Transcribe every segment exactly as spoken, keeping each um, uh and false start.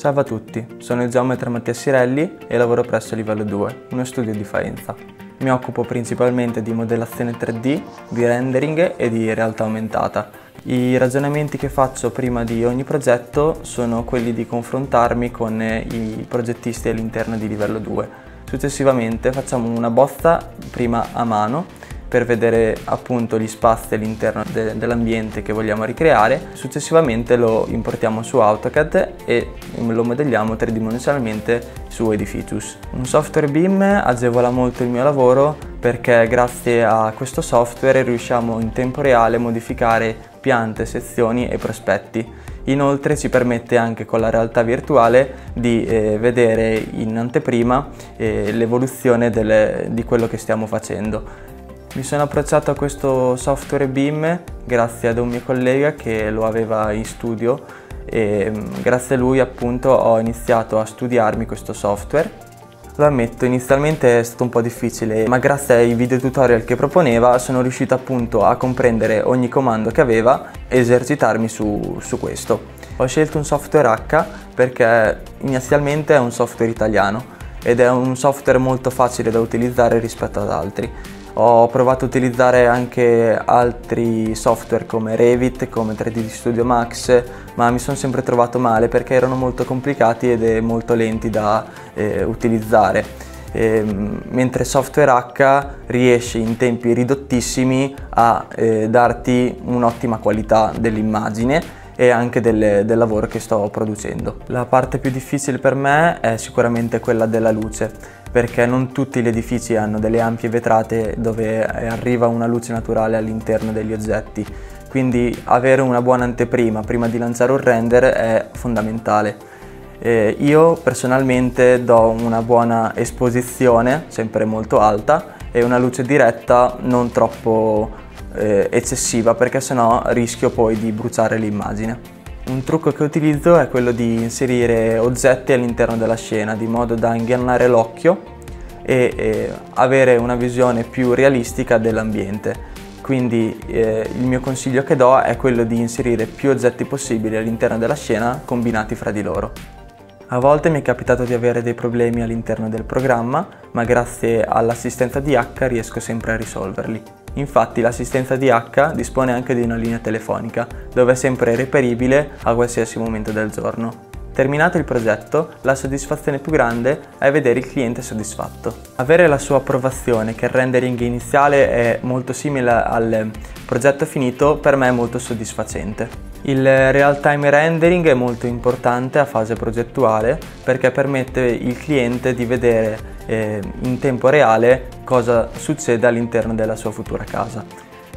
Salve a tutti, sono il geometra Mattia Assirelli e lavoro presso livello due, uno studio di Faenza. Mi occupo principalmente di modellazione tre D, di rendering e di realtà aumentata. I ragionamenti che faccio prima di ogni progetto sono quelli di confrontarmi con i progettisti all'interno di livello due. Successivamente facciamo una bozza prima a mano per vedere appunto gli spazi all'interno de- dell'ambiente che vogliamo ricreare. Successivamente lo importiamo su AutoCAD e lo modelliamo tridimensionalmente su Edificius. Un software B I M agevola molto il mio lavoro perché grazie a questo software riusciamo in tempo reale a modificare piante, sezioni e prospetti. Inoltre ci permette anche con la realtà virtuale di eh, vedere in anteprima eh, l'evoluzione di quello che stiamo facendo. Mi sono approcciato a questo software B I M grazie ad un mio collega che lo aveva in studio e grazie a lui appunto ho iniziato a studiarmi questo software. Lo ammetto, inizialmente è stato un po' difficile, ma grazie ai video tutorial che proponeva sono riuscito appunto a comprendere ogni comando che aveva e esercitarmi su, su questo. Ho scelto un software H perché inizialmente è un software italiano ed è un software molto facile da utilizzare rispetto ad altri. Ho provato a utilizzare anche altri software come Revit, come tre D Studio Max, ma mi sono sempre trovato male perché erano molto complicati ed è molto lenti da eh, utilizzare. E, mentre software H riesce in tempi ridottissimi a eh, darti un'ottima qualità dell'immagine e anche del, del lavoro che sto producendo. La parte più difficile per me è sicuramente quella della luce, perché non tutti gli edifici hanno delle ampie vetrate dove arriva una luce naturale all'interno degli oggetti, quindi avere una buona anteprima prima di lanciare un render è fondamentale. Eh, io personalmente do una buona esposizione, sempre molto alta, e una luce diretta non troppo Eh, eccessiva, perché sennò rischio poi di bruciare l'immagine. Un trucco che utilizzo è quello di inserire oggetti all'interno della scena di modo da ingannare l'occhio e eh, avere una visione più realistica dell'ambiente. Quindi eh, il mio consiglio che do è quello di inserire più oggetti possibili all'interno della scena combinati fra di loro. A volte mi è capitato di avere dei problemi all'interno del programma, ma grazie all'assistenza D H riesco sempre a risolverli. Infatti l'assistenza D H dispone anche di una linea telefonica, dove è sempre reperibile a qualsiasi momento del giorno. Terminato il progetto, la soddisfazione più grande è vedere il cliente soddisfatto. Avere la sua approvazione, che il rendering iniziale è molto simile al progetto finito, per me è molto soddisfacente. Il real-time rendering è molto importante a fase progettuale perché permette il cliente di vedere eh, in tempo reale cosa succede all'interno della sua futura casa.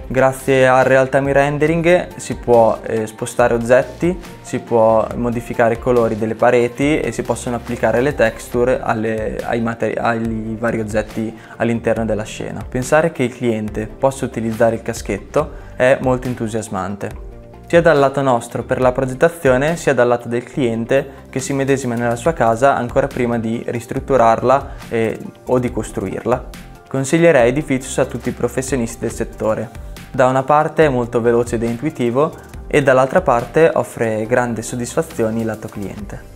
Grazie al real-time rendering si può eh, spostare oggetti, si può modificare i colori delle pareti e si possono applicare le texture alle, ai, ai vari oggetti all'interno della scena. Pensare che il cliente possa utilizzare il caschetto è molto entusiasmante. Sia dal lato nostro per la progettazione, sia dal lato del cliente che si medesima nella sua casa ancora prima di ristrutturarla e, o di costruirla. Consiglierei Edificius a tutti i professionisti del settore. Da una parte è molto veloce ed intuitivo e dall'altra parte offre grandi soddisfazioni lato cliente.